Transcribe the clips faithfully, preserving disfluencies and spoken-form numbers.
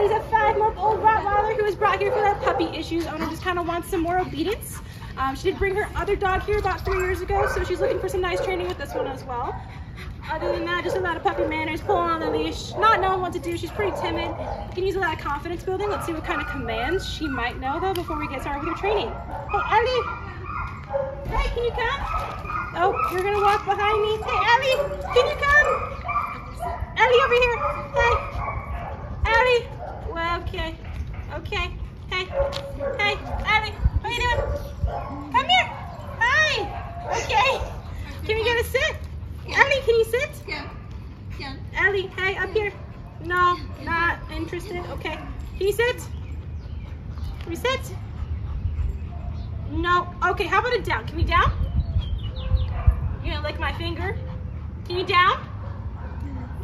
Ellie's a five-month-old Rottweiler who was brought here for their puppy issues. Owner just kind of wants some more obedience. Um, she did bring her other dog here about three years ago, so she's looking for some nice training with this one as well. Other than that, just a lot of puppy manners, pulling on the leash, not knowing what to do. She's pretty timid. You can use a lot of confidence building. Let's see what kind of commands she might know, though, before we get started with her training. Hey, Ellie. Hey, can you come? Oh, you're going to walk behind me. Hey, Ellie, can you come? Ellie, over here. Hey. Ellie. Well, okay. Okay. Hey. Hey, Ellie. What are you doing? Come here. Hi. Okay. Can we get a sit? Ellie, can you sit? Yeah. Yeah. Ellie, hey, up here. No, not interested. Okay. Can you sit? Can we sit? No. Okay, how about a down? Can we down? You're gonna lick my finger. Can you down?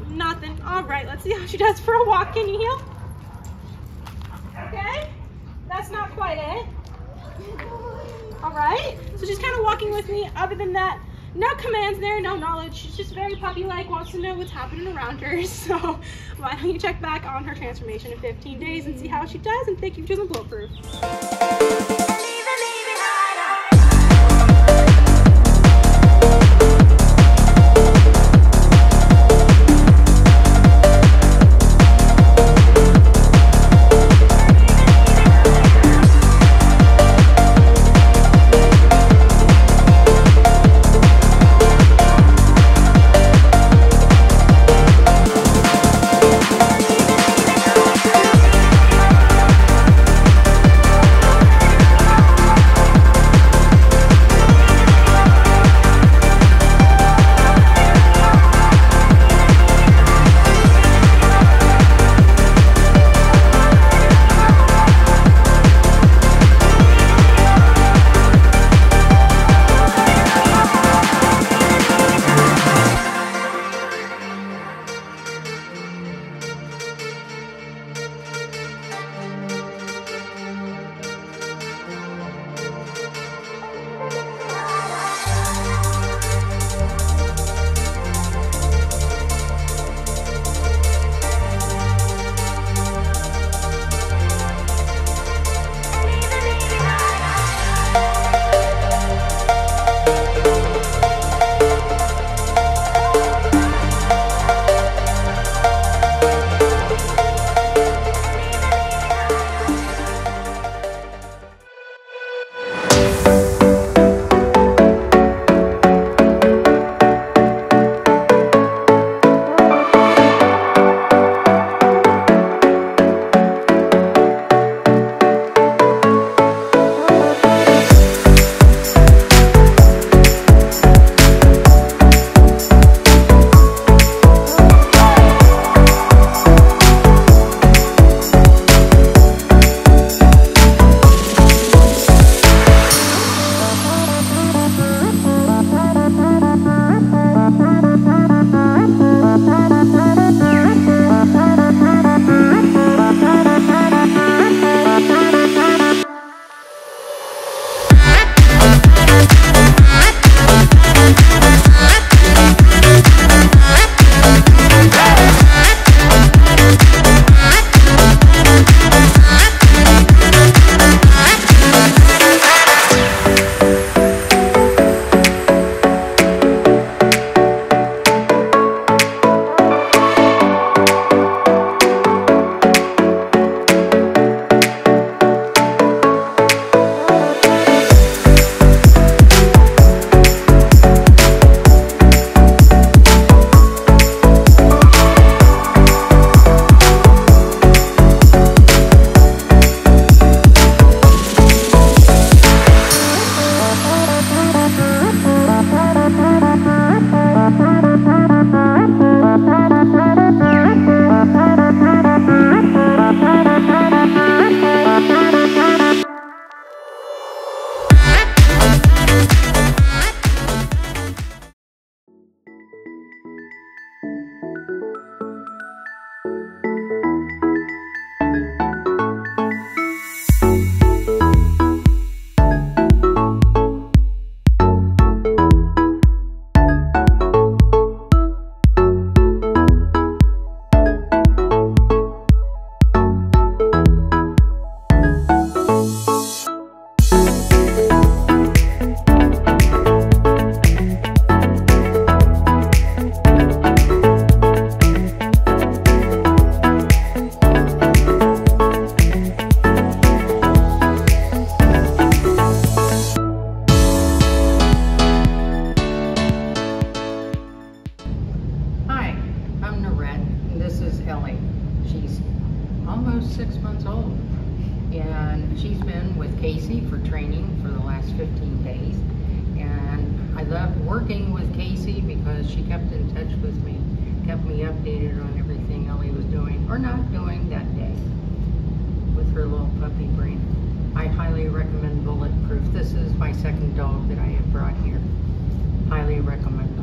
Nothing. Alright, let's see how she does for a walk. Can you heel? Okay. That's not quite it. Alright. So she's kind of walking with me. Other than that, no commands there, no knowledge. She's just very puppy-like, wants to know what's happening around her. So why don't you check back on her transformation in fifteen days and see how she does. And thank you for choosing Bulletproof. she's been with Casey for training for the last fifteen days. And I loved working with Casey because she kept in touch with me, kept me updated on everything Ellie was doing or not doing that day with her little puppy brain. I highly recommend Bulletproof. This is my second dog that I have brought here. Highly recommend.